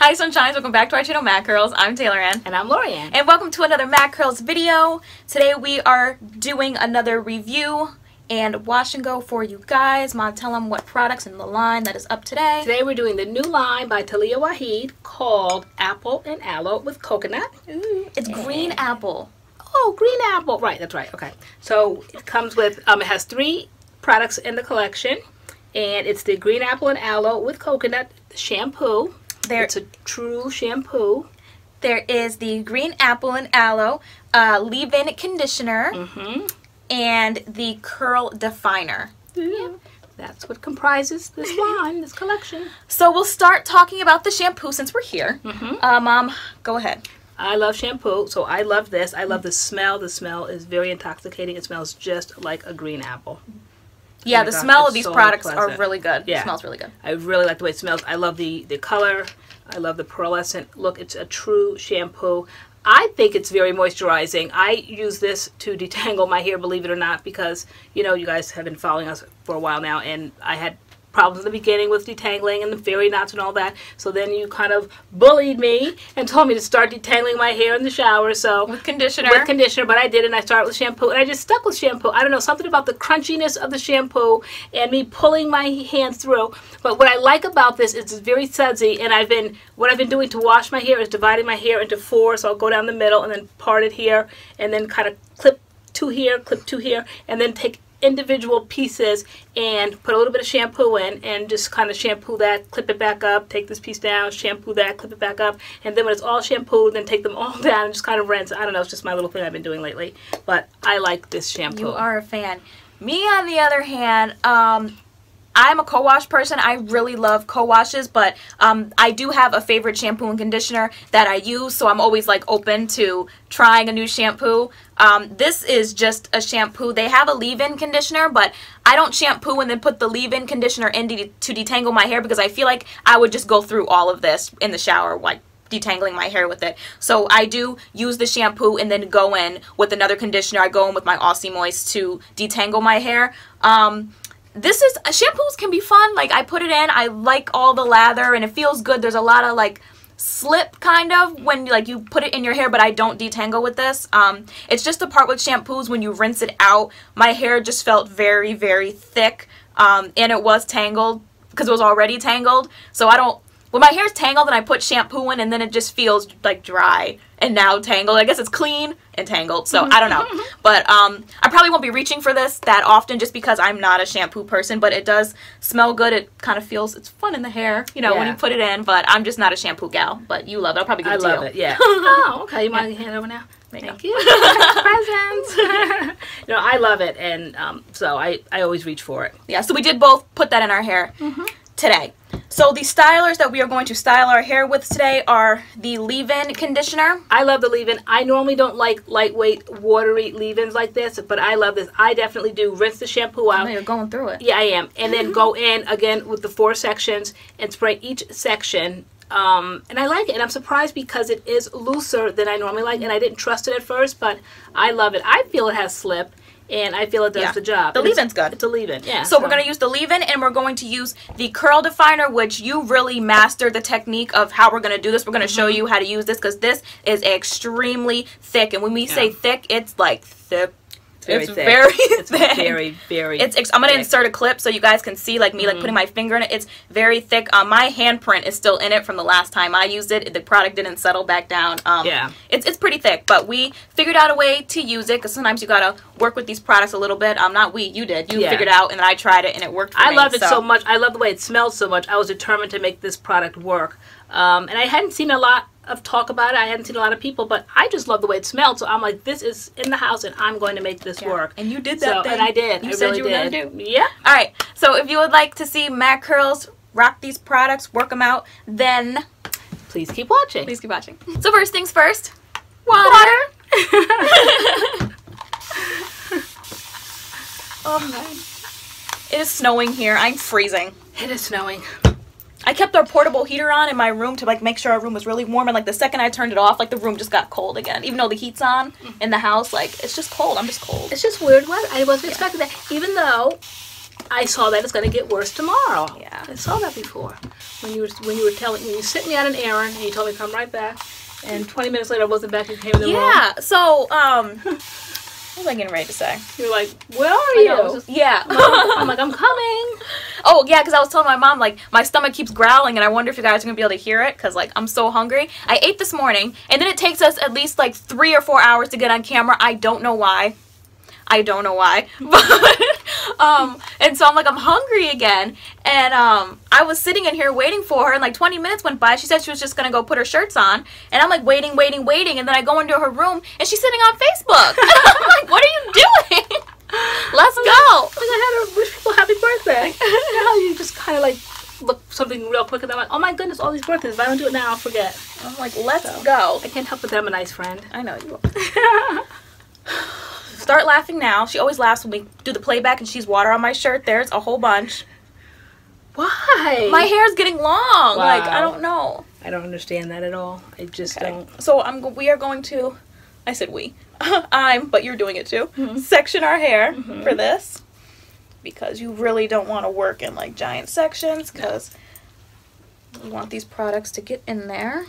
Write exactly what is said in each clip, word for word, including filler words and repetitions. Hi sunshines, welcome back to our channel M A D Curls. I'm Taylor Ann. And I'm Lori Ann. And welcome to another M A D Curls video. Today we are doing another review and wash and go for you guys. Mom, tell them what products in the line that is up today. Today we're doing the new line by Taliah Waajid called Apple and Aloe with Coconut. Ooh, it's and green apple. Oh, green apple. Right, that's right. Okay. So it comes with, um, it has three products in the collection. And it's the Green Apple and Aloe with Coconut shampoo. There, it's a true shampoo. There is the Green Apple and Aloe uh, Leave-In Conditioner mm-hmm. and the Curl Definer. Yeah. That's what comprises this line, this collection. So we'll start talking about the shampoo since we're here. Mm-hmm. uh, Mom, go ahead. I love shampoo, so I love this. I love the smell. The smell is very intoxicating. It smells just like a green apple. Yeah, oh the God, smell of these so products pleasant. Are really good. Yeah. It smells really good. I really like the way it smells. I love the, the color. I love the pearlescent look. It's a true shampoo. I think it's very moisturizing. I use this to detangle my hair, believe it or not, because, you know, you guys have been following us for a while now, and I had problems in the beginning with detangling and the fairy knots and all that. So then you kind of bullied me and told me to start detangling my hair in the shower. So with conditioner. With conditioner, but I did, and I started with shampoo, and I just stuck with shampoo. I don't know, something about the crunchiness of the shampoo and me pulling my hands through. But what I like about this is it's very sudsy, and I've been what I've been doing to wash my hair is dividing my hair into four. So I'll go down the middle and then part it here, and then kind of clip two here, clip two here, and then take individual pieces and put a little bit of shampoo in and just kind of shampoo that, clip it back up, take this piece down, shampoo that, clip it back up, and then when it's all shampooed, then take them all down and just kind of rinse. I don't know, it's just my little thing I've been doing lately, but I like this shampoo. You are a fan. Me, on the other hand, um, I'm a co-wash person. I really love co-washes, but um, I do have a favorite shampoo and conditioner that I use, so I'm always like open to trying a new shampoo. Um, this is just a shampoo. They have a leave-in conditioner, but I don't shampoo and then put the leave-in conditioner in de to detangle my hair because I feel like I would just go through all of this in the shower, like detangling my hair with it. So I do use the shampoo and then go in with another conditioner. I go in with my Aussie Moist to detangle my hair. Um, This is, shampoos can be fun. Like, I put it in, I like all the lather, and it feels good. There's a lot of, like, slip, kind of, when, like, you put it in your hair, but I don't detangle with this. Um, it's just the part with shampoos, when you rinse it out, my hair just felt very, very thick, um, and it was tangled, because it was already tangled. So I don't, when my hair's tangled, and I put shampoo in, and then it just feels, like, dry, and now tangled. I guess it's clean and tangled, so I don't know. But um, I probably won't be reaching for this that often just because I'm not a shampoo person, but it does smell good. It kind of feels, it's fun in the hair, you know, yeah. when you put it in, but I'm just not a shampoo gal, but you love it. I'll probably give it I to you. I love it, yeah. Oh, okay. You want to hand it over now? Thank you. Presents. No, I love it, and um, so I, I always reach for it. Yeah, so we did both put that in our hair mm-hmm. today. So the stylers that we are going to style our hair with today are the leave-in conditioner. I love the leave-in. I normally don't like lightweight, watery leave-ins like this, but I love this. I definitely do rinse the shampoo out. I know you're going through it. Yeah, I am. And then go in, again, with the four sections and spray each section. Um, and I like it, and I'm surprised because it is looser than I normally like, and I didn't trust it at first, but I love it. I feel it has slip. And I feel it does yeah. the job. The leave-in's good. It's a leave-in, yeah. So, so we're going to use the leave-in, and we're going to use the Curl Definer, which you really mastered the technique of how we're going to do this. We're going to mm-hmm. show you how to use this because this is extremely thick. And when we yeah. say thick, it's like thick. It's very it's thick. Very it's thick. very, very it's ex I'm going to insert a clip so you guys can see, like, me, like, mm-hmm. putting my finger in it. It's very thick. Um, my handprint is still in it from the last time I used it. The product didn't settle back down. Um, yeah. It's, it's pretty thick, but we figured out a way to use it, because sometimes you got to work with these products a little bit. Um, not we, you did. You yeah. figured it out, and then I tried it, and it worked for I me. I love it so. so much. I love the way it smells so much. I was determined to make this product work. Um, and I hadn't seen a lot of talk about it. I hadn't seen a lot of people, but I just love the way it smelled. So I'm like, this is in the house, and I'm going to make this yeah. work. And you did that so, thing. And I did. You I said really you were going to do. Yeah. All right. So if you would like to see M A D Curls rock these products, work them out, then please keep watching. Please keep watching. So first things first. Water. Water. Oh my. It is snowing here. I'm freezing. It is snowing. I kept our portable heater on in my room to, like, make sure our room was really warm, and, like, the second I turned it off, like, the room just got cold again. Even though the heat's on in the house, like, it's just cold. I'm just cold. It's just weird weather. I wasn't yeah. expecting that. Even though I saw that it's going to get worse tomorrow. Yeah. I saw that before. When you were when you were telling when you sent me on an errand and you told me to come right back, and twenty minutes later I wasn't back. You came in the room. Yeah. So um, what was I getting ready to say? You're like, where are I you? Know, just, yeah. I'm like, I'm coming. Oh yeah, because I was telling my mom like my stomach keeps growling and I wonder if you guys are gonna be able to hear it because like I'm so hungry. I ate this morning and then it takes us at least like three or four hours to get on camera. I don't know why. I don't know why, but, um, and so I'm like, I'm hungry again, and, um, I was sitting in here waiting for her, and, like, twenty minutes went by. She said she was just gonna go put her shirts on, and I'm, like, waiting, waiting, waiting, and then I go into her room, and she's sitting on Facebook, and I'm like, what are you doing? Let's I'm go. Like, I had to wish people happy birthday. Now you just kind of, like, look something real quick, and I'm like, oh, my goodness, all these birthdays. If I don't do it now, I'll forget. I'm like, let's so, go. I can't help but that I'm a nice friend. I know you are. Start laughing now. She always laughs when we do the playback and she's water on my shirt. There's a whole bunch. Why? My hair's getting long. Wow. Like, I don't know. I don't understand that at all. I just okay. don't. So I'm, we are going to, I said we, I'm, but you're doing it too, mm-hmm. section our hair mm-hmm. for this because you really don't want to work in like giant sections because you want these products to get in there.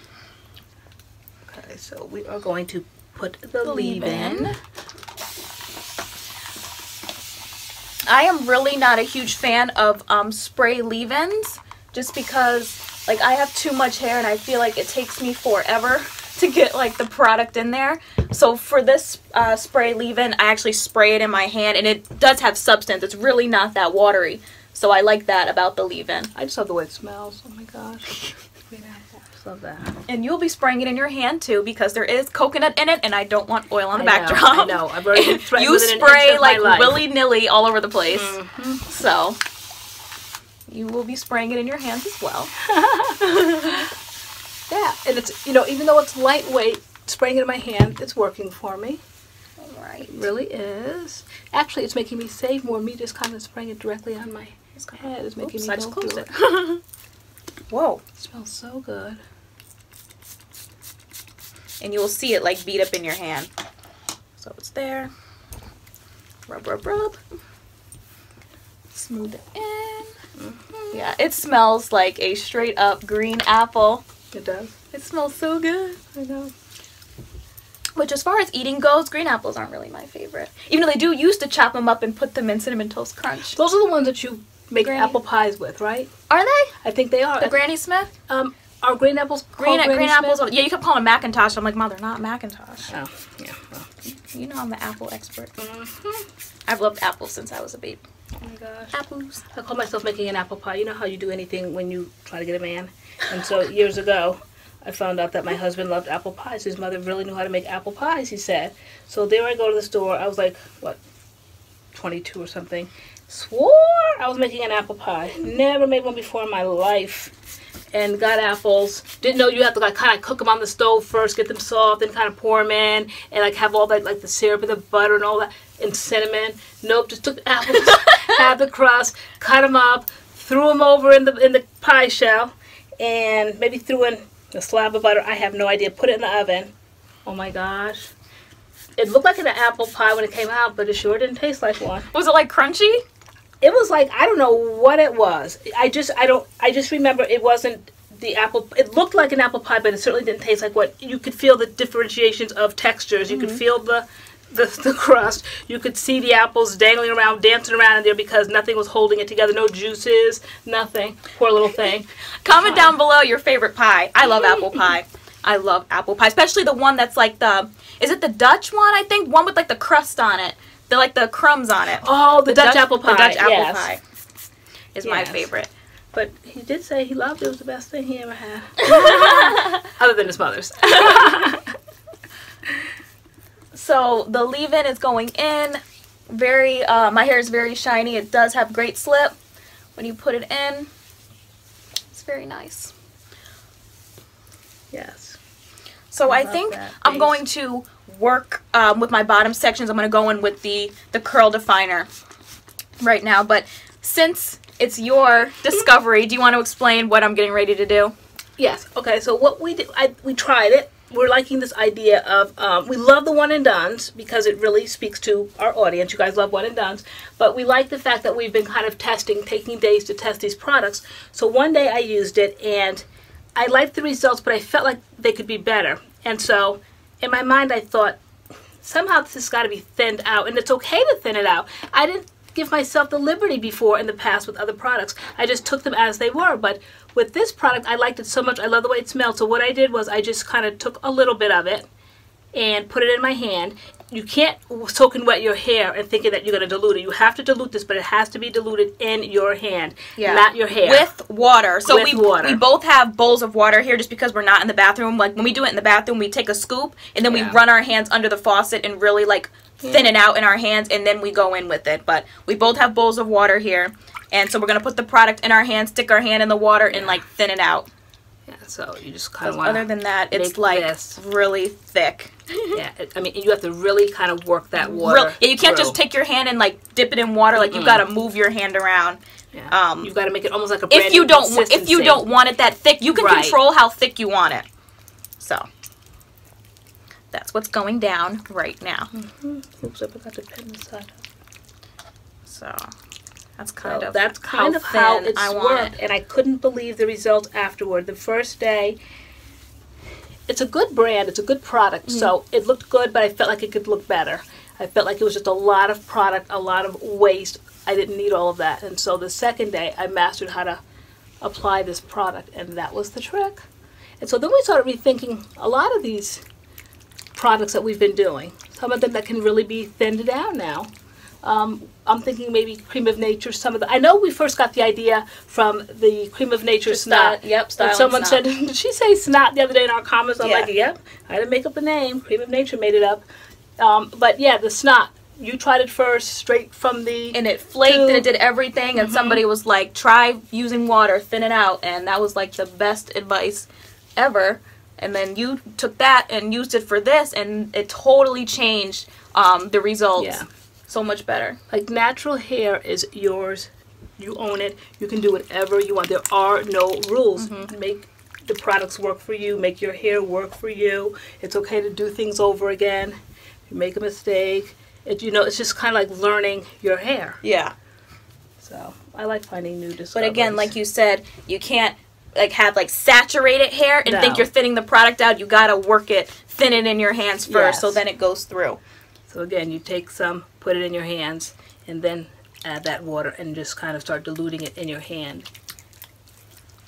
Okay, so we are going to put the, the leave-in. Leave-in. I am really not a huge fan of um, spray leave-ins just because like I have too much hair and I feel like it takes me forever to get like the product in there. So for this uh, spray leave-in, I actually spray it in my hand and it does have substance. It's really not that watery. So I like that about the leave-in. I just love the way it smells. Oh my gosh. I just love that. And you'll be spraying it in your hand too because there is coconut in it and I don't want oil on the I backdrop. Know, I know. I've already been you spray like willy-nilly all over the place. Mm-hmm. So you will be spraying it in your hands as well. Yeah, and it's, you know, even though it's lightweight, spraying it in my hand, it's working for me. All right. It really is. Actually, it's making me save more. Me just kind of spraying it directly on my head is making Oops, me I just go closed it. it. Whoa. It smells so good. And you will see it like beat up in your hand. So it's there. Rub, rub, rub. Smooth it in. Mm-hmm. Yeah, it smells like a straight up green apple. It does. It smells so good. I know. Which as far as eating goes, green apples aren't really my favorite. Even though they do used to chop them up and put them in Cinnamon Toast Crunch. Those are the ones that you make granny. apple pies with, right? Are they? I think they are. The I Granny Smith? Um, are green apples green, green Granny apples? Smith? Yeah, you kept calling them Macintosh. I'm like, Mom, they're not Macintosh. Oh, yeah. Well. You know I'm the apple expert. Mm-hmm. I've loved apples since I was a baby. Oh my gosh. Apples. I call myself making an apple pie. You know how you do anything when you try to get a man? And so years ago, I found out that my husband loved apple pies. His mother really knew how to make apple pies, he said. So there I go to the store. I was like, what, twenty-two or something. Swore I was making an apple pie. Never made one before in my life. And got apples. Didn't know you have to like kind of cook them on the stove first, get them soft, then kind of pour them in, and like have all that like the syrup and the butter and all that, and cinnamon. Nope, just took the apples, had the crust, cut them up, threw them over in the in the pie shell, and maybe threw in a slab of butter. I have no idea. Put it in the oven. Oh my gosh. It looked like an apple pie when it came out, but it sure didn't taste like one. Was it like crunchy? It was like, I don't know what it was. I just, I don't, I just remember it wasn't the apple, it looked like an apple pie, but it certainly didn't taste like what, you could feel the differentiations of textures. You mm-hmm. could feel the, the, the crust. You could see the apples dangling around, dancing around in there because nothing was holding it together. No juices, nothing. Poor little thing. Comment down below your favorite pie. I love apple pie. I love apple pie, especially the one that's like the, is it the Dutch one, I think? One with like the crust on it. They're like the crumbs on it. Oh, the, the Dutch, Dutch apple pie. The Dutch apple yes. pie is yes. my favorite. But he did say he loved it. It was the best thing he ever had. Other than his mother's. So the leave-in is going in. Very, uh, my hair is very shiny. It does have great slip. When you put it in, it's very nice. Yes. So I, I think that. I'm Thanks. going to work um, with my bottom sections. I'm going to go in with the, the curl definer right now. But since it's your discovery, do you want to explain what I'm getting ready to do? Yes. Okay, so what we did, I, we tried it. we're liking this idea of, um, we love the one and dones because it really speaks to our audience. You guys love one and dones, but we like the fact that we've been kind of testing, taking days to test these products. So one day I used it and I liked the results, but I felt like they could be better. And so in my mind I thought, somehow this has got to be thinned out, and it's okay to thin it out. I didn't give myself the liberty before in the past with other products. I just took them as they were, but with this product I liked it so much. I love the way it smelled, so what I did was I just kind of took a little bit of it and put it in my hand. You can't soak and wet your hair and thinking that you're going to dilute it. You have to dilute this, but it has to be diluted in your hand, yeah. not your hair. With water. So With we, water. we both have bowls of water here just because we're not in the bathroom. Like when we do it in the bathroom, we take a scoop and then yeah. we run our hands under the faucet and really like thin it out in our hands, and then we go in with it. But we both have bowls of water here, and so we're going to put the product in our hand, stick our hand in the water, and like thin it out. Yeah, so you just kind of want to other than that, it's like this. really thick. Yeah, it, I mean, you have to really kind of work that water. Real, yeah, you can't through. just take your hand and like dip it in water. Like mm-hmm. you've got to move your hand around. Yeah. Um, you've got to make it almost like a brand if you don't if you don't want it that thick, you can right. control how thick you want it. So. That's what's going down right now. Mm-hmm. Oops, I forgot to pin this side up. So that's kind so of that's kind how of how it's I worked, it. and I couldn't believe the results afterward. The first day, it's a good brand, it's a good product, mm. so it looked good, but I felt like it could look better. I felt like it was just a lot of product, a lot of waste. I didn't need all of that, and so the second day, I mastered how to apply this product, and that was the trick. And so then we started rethinking a lot of these products that we've been doing. Some of them that can really be thinned down now. Um, I'm thinking maybe Cream of Nature, some of the, I know we first got the idea from the Cream of Nature snot. snot. Yep, style and someone and snot. said, did she say snot the other day in our comments? I'm yeah. like, yep, I didn't make up the name. Cream of Nature made it up. Um, but yeah, the snot. You tried it first, straight from the... And it flaked, tube. and it did everything, and mm-hmm. somebody was like, try using water, thin it out, and that was like the best advice ever. And then you took that and used it for this, and it totally changed um, the results. Yeah. So much better. Like, natural hair is yours. You own it. You can do whatever you want. There are no rules. Mm-hmm. Make the products work for you. Make your hair work for you. It's okay to do things over again. If you make a mistake. It, you know, it's just kind of like learning your hair. Yeah. So, I like finding new discoveries. But again, like you said, you can't like have like saturated hair and no. think you're thinning the product out. You gotta work it, thin it in your hands first, yes. so then it goes through. So again, you take some, put it in your hands, and then add that water and just kind of start diluting it in your hand.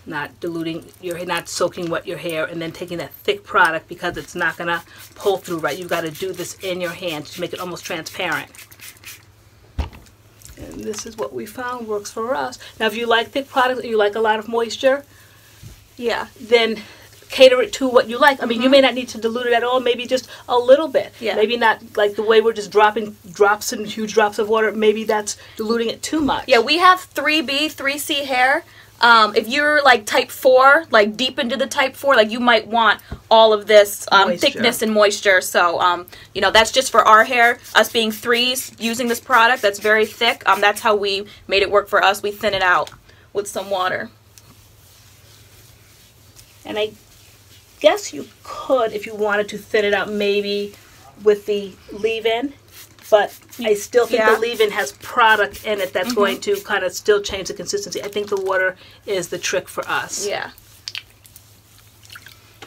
Not diluting your, not soaking wet your hair and then taking that thick product, because it's not gonna pull through right. You've got to do this in your hand to make it almost transparent. And this is what we found works for us. Now, if you like thick products and you like a lot of moisture, yeah, then cater it to what you like. I mean, mm-hmm. you may not need to dilute it at all, maybe just a little bit. Yeah. Maybe not like the way we're just dropping drops and huge drops of water. Maybe that's diluting it too much. Yeah, we have three B, three C hair. Um, if you're like type four, like deep into the type four, like you might want all of this um, thickness and moisture. So, um, you know, that's just for our hair. Us being threes, using this product that's very thick, um, that's how we made it work for us. We thin it out with some water. And I guess you could, if you wanted to, thin it out maybe with the leave-in, but I still think yeah. the leave-in has product in it that's mm-hmm. going to kind of still change the consistency. I think the water is the trick for us. Yeah.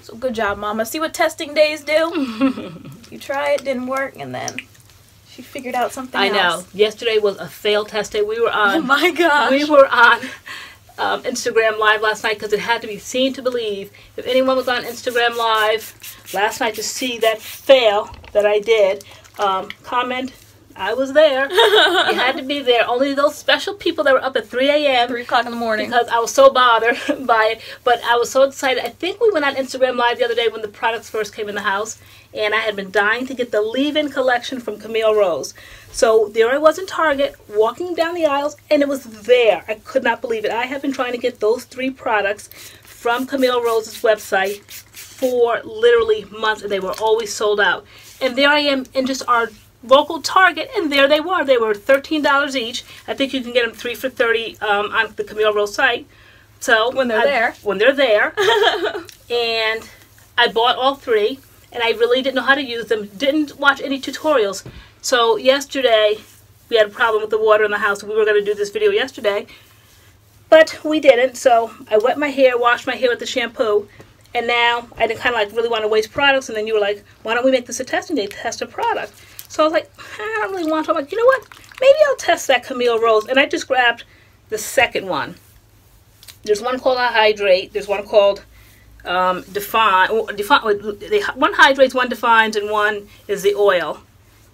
So good job, Mama. See what testing days do? You try it, didn't work, and then she figured out something I else. I know. Yesterday was a failed test day. We were on. Oh, my gosh. We were on... Um, Instagram Live last night, because it had to be seen to believe. If anyone was on Instagram Live last night to see that fail that I did, um, comment, I was there. You had to be there. Only those special people that were up at three A M three o'clock in the morning. Because I was so bothered by it, but I was so excited. I think we went on Instagram Live the other day when the products first came in the house, and I had been dying to get the leave-in collection from Camille Rose. So there I was in Target, walking down the aisles, and it was there. I could not believe it. I have been trying to get those three products from Camille Rose's website for literally months, and they were always sold out. And there I am in just our local Target, and there they were. They were thirteen dollars each. I think you can get them three for thirty um, on the Camille Rose site. So when they're I, there. When they're there. And... I bought all three and I really didn't know how to use them, didn't watch any tutorials. So yesterday we had a problem with the water in the house. We were going to do this video yesterday, but we didn't. So I wet my hair, washed my hair with the shampoo, and now I didn't kind of like really want to waste products. And then you were like, why don't we make this a testing day, test a product? So I was like, I don't really want to. I'm like, you know what? Maybe I'll test that Camille Rose. And I just grabbed the second one. There's one called I Hydrate. There's one called um, Define. Define. One hydrates, one defines, and one is the oil.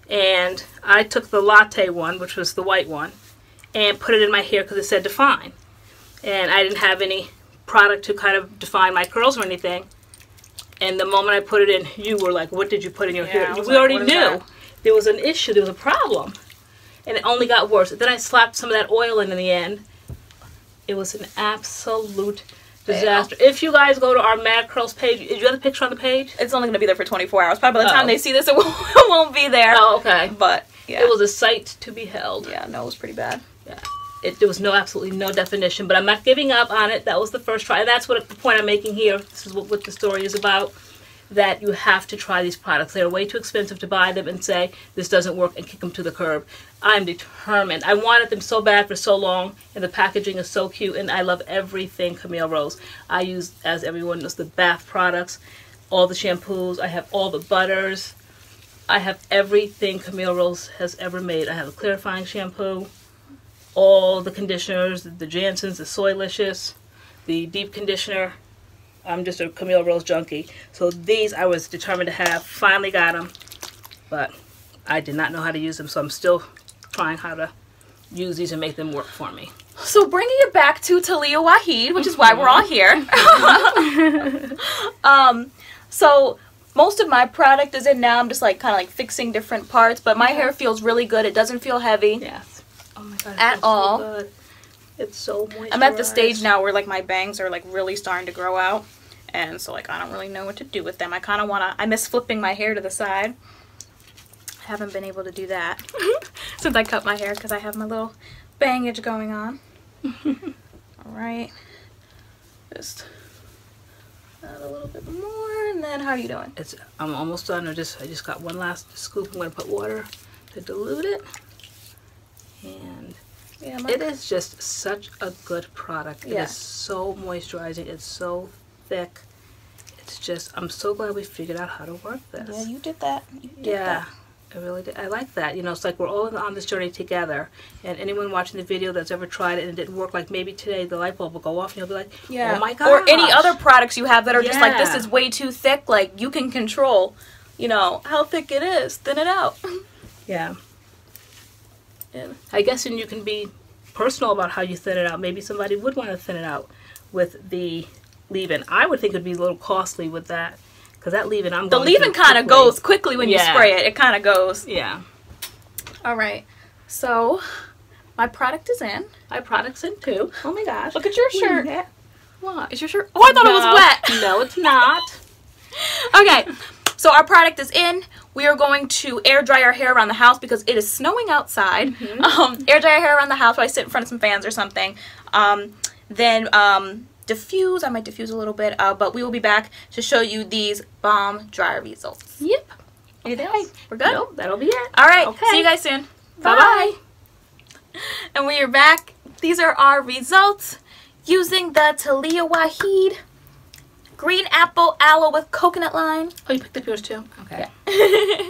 And I took the latte one, which was the white one, and put it in my hair because it said define. And I didn't have any product to kind of define my curls or anything. And the moment I put it in, you were like, what did you put in your yeah, hair? We like, already knew that? There was an issue, there was a problem. And it only got worse. Then I slapped some of that oil in in the end. It was an absolute disaster. If you guys go to our M A D Curls page, did you have the picture on the page? It's only going to be there for twenty-four hours. Probably by the oh. time they see this, it won't, it won't be there. Oh, okay. But, yeah. It was a sight to behold. Yeah, no, it was pretty bad. Yeah. It, there was no, absolutely no definition, but I'm not giving up on it. That was the first try. And that's what the point I'm making here. This is what, what the story is about, that you have to try these products. They're way too expensive to buy them and say, this doesn't work, and kick them to the curb. I'm determined. I wanted them so bad for so long, and the packaging is so cute, and I love everything Camille Rose. I use, as everyone knows, the bath products, all the shampoos. I have all the butters. I have everything Camille Rose has ever made. I have a clarifying shampoo, all the conditioners, the Jansons, the Soylicious, the deep conditioner. I'm just a Camille Rose junkie. So these I was determined to have. Finally got them, but I did not know how to use them, so I'm still trying how to use these and make them work for me. So bringing it back to Taliah Waajid, which is why we're all here. um, so most of my product is in now. I'm just like kind of like fixing different parts, but my hair feels really good. It doesn't feel heavy. Yes. Oh my God. At all. So good. It's so moisturized. I'm at the stage now where like my bangs are like really starting to grow out. And so like I don't really know what to do with them. I kind of want to, I miss flipping my hair to the side. I haven't been able to do that since I cut my hair because I have my little bangage going on. Alright. Just add a little bit more, and then how are you doing? It's, I'm almost done. I just, I just got one last scoop. I'm going to put water to dilute it. And yeah, it is just such a good product. Yeah. It is so moisturizing. It's so thick. It's just, I'm so glad we figured out how to work this. Yeah, you did that. You did yeah, that. I really did. I like that. You know, it's like we're all on this journey together. And anyone watching the video that's ever tried it and it didn't work, like maybe today the light bulb will go off and you'll be like, yeah. oh my God. Or any other products you have that are yeah. just like, this is way too thick. Like, you can control, you know, how thick it is. Thin it out. Yeah. I guess, and you can be personal about how you thin it out. Maybe somebody would want to thin it out with the leave-in. I would think it would be a little costly with that, because that leave-in, I'm going to... The leave-in kind of goes quickly when yeah. you spray it. It kind of goes. Yeah. All right. So, my product is in. My product's in, too. Oh, my gosh. Look at your shirt. What? what? Is your shirt... Oh, I thought no. it was wet. No, it's not. Okay. So, our product is in. We are going to air dry our hair around the house because it is snowing outside. Mm-hmm. um, air dry our hair around the house while I sit in front of some fans or something. Um, then um, diffuse. I might diffuse a little bit, uh, but we will be back to show you these bomb dry results. Yep. Anything okay. else? We're good? Nope, that'll be it. All right. Okay. See you guys soon. Bye-bye. And we are back. These are our results using the Taliah Waajid Green Apple Aloe with Coconut Line. Oh, you picked up yours too? Okay. Yeah.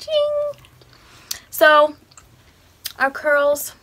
Ching! So, our curls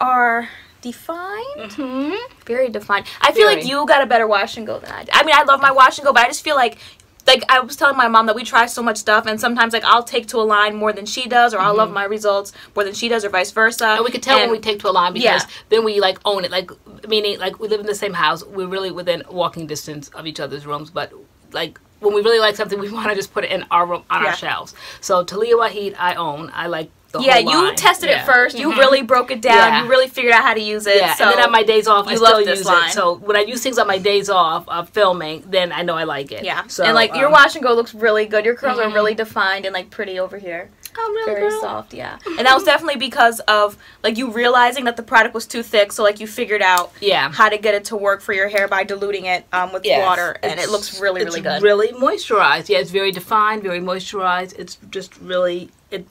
are defined. Mm-hmm. Very defined. I feel Very. like you got a better wash and go than I did. I mean, I love my wash and go, but I just feel like, like I was telling my mom that we try so much stuff, and sometimes like I'll take to a line more than she does, or I'll mm-hmm. love my results more than she does, or vice versa. And we could tell and, when we take to a line because yeah. then we like own it. Like meaning like we live in the same house, we're really within walking distance of each other's rooms, but like when we really like something, we want to just put it in our room on yeah. our shelves. So Taliah Waajid, I own. I like. The yeah, whole line. You tested yeah. it first. You mm-hmm. really broke it down. Yeah. You really figured out how to use it. Yeah, so and then on my days off, I still use line. it. So when I use things on my days off of filming, then I know I like it. Yeah, so, and like um, your wash and go looks really good. Your curls mm-hmm. are really defined and like pretty over here. Oh, really, very girl? Soft, yeah. And that was definitely because of, like, you realizing that the product was too thick, so, like, you figured out yeah. how to get it to work for your hair by diluting it um, with yes. water, and it's, it looks really, really good. It's really moisturized. Yeah, it's very defined, very moisturized. It's just really, it.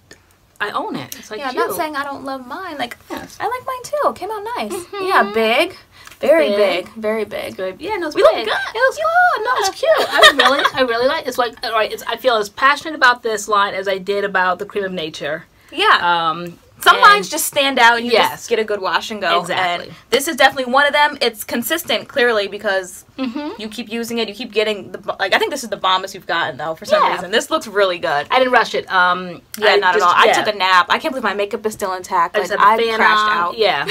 I own it. It's like yeah, I'm not saying I don't love mine. Like, yes. I like mine, too. It came out nice. Mm-hmm. Yeah, big. Very big. big, very big. Yeah, no, it's we big. Look good. It looks good. No, it's cute. I really, I really like. It's like, all right. It's, I feel as passionate about this line as I did about the Cream of Nature. Yeah. Um, some lines just stand out, and you yes. just get a good wash and go. Exactly. And this is definitely one of them. It's consistent, clearly, because mm-hmm. you keep using it. You keep getting the like. I think this is the bombest you've gotten though for some yeah. reason. This looks really good. I didn't rush it. Um, yeah, I not just, at all. Yeah. I took a nap. I can't believe my makeup is still intact. I, like, I crashed on. out. Yeah.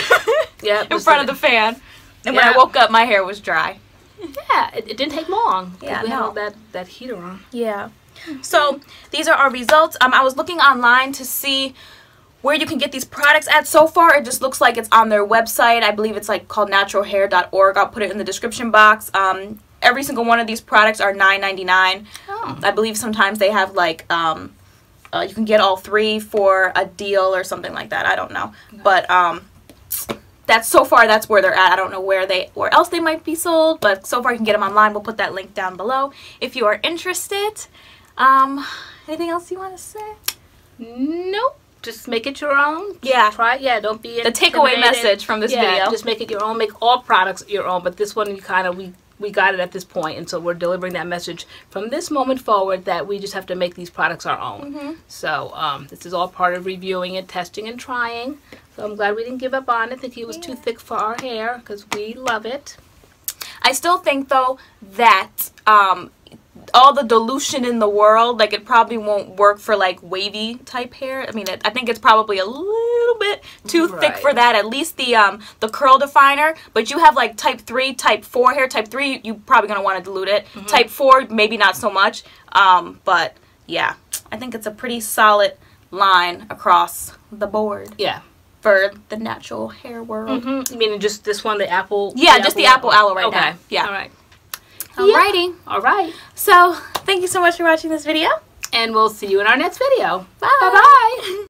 yeah. In front of the fan. And yeah. when I woke up, my hair was dry. Yeah, it, it didn't take long. Yeah, we no. had all that, that heater on. Yeah. So, these are our results. Um, I was looking online to see where you can get these products at. So far, it just looks like it's on their website. I believe it's, like, called natural hair dot org. I'll put it in the description box. Um, every single one of these products are nine ninety-nine. Oh. I believe sometimes they have, like, um, uh, you can get all three for a deal or something like that. I don't know. No. But, um... that's so far that's where they're at. I don't know where they where else they might be sold, but so far you can get them online. We'll put that link down below if you are interested. Um anything else you want to say? Nope. Just make it your own. Yeah. Try it. Yeah, don't be the takeaway message from this yeah, video. Just make it your own. Make all products your own, but this one you kind of we we got it at this point, and so we're delivering that message from this moment forward that we just have to make these products our own. Mm-hmm. So um, this is all part of reviewing and testing and trying. So I'm glad we didn't give up on it. Think it was yeah. too thick for our hair because we love it. I still think though that um, all the dilution in the world, like it probably won't work for like wavy type hair. I mean, it, I think it's probably a little bit too right. thick for that. At least the um, the curl definer. But you have like type three, type four hair. Type three, you're probably gonna want to dilute it. Mm-hmm. Type four, maybe not so much. Um, but yeah, I think it's a pretty solid line across the board. Yeah. For the natural hair world. Mm-hmm. You mean just this one, the apple? Yeah, the just apple the apple aloe right okay. now. Yeah. All right. Alrighty. Yeah. All right. So, thank you so much for watching this video. And we'll see you in our next video. Bye. Bye-bye.